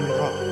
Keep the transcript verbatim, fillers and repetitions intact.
Monroe.